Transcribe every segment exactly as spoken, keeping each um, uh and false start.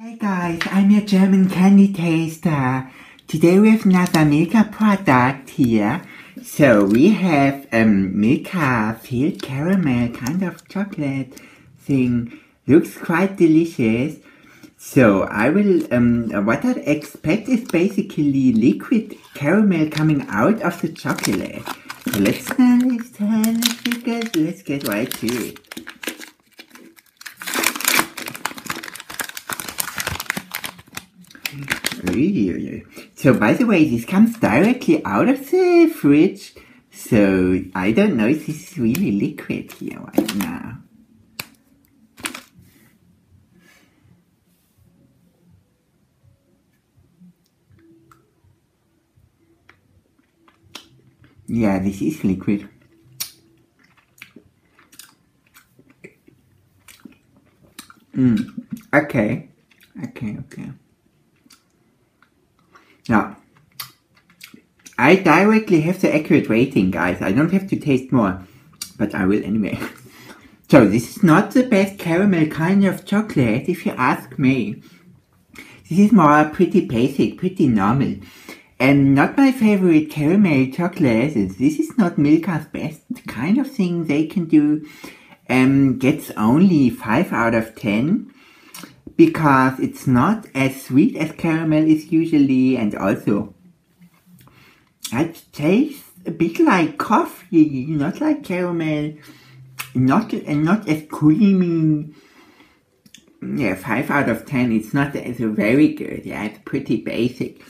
Hey guys, I'm your German Candy Taster. Today we have another Milka product here. So we have a um, Milka filled caramel kind of chocolate thing. Looks quite delicious. So I will, um, what I expect is basically liquid caramel coming out of the chocolate. So let's smell it, let's get right to it. So by the way, this comes directly out of the fridge, so I don't know if this is really liquid here right now. Yeah, this is liquid. Mm. Okay, okay, okay. Now, I directly have the accurate rating, guys. I don't have to taste more, but I will anyway. So this is not the best caramel kind of chocolate, if you ask me. This is more pretty basic, pretty normal. And not my favorite caramel chocolate. This is not Milka's best kind of thing they can do. Um, gets only five out of ten. Because it's not as sweet as caramel is usually, and also it tastes a bit like coffee, not like caramel, not and not as creamy. Yeah, five out of ten, it's not as very good. Yeah, it's pretty basic.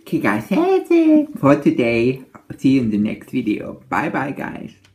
Okay guys, that's it for today. See you in the next video. Bye bye guys.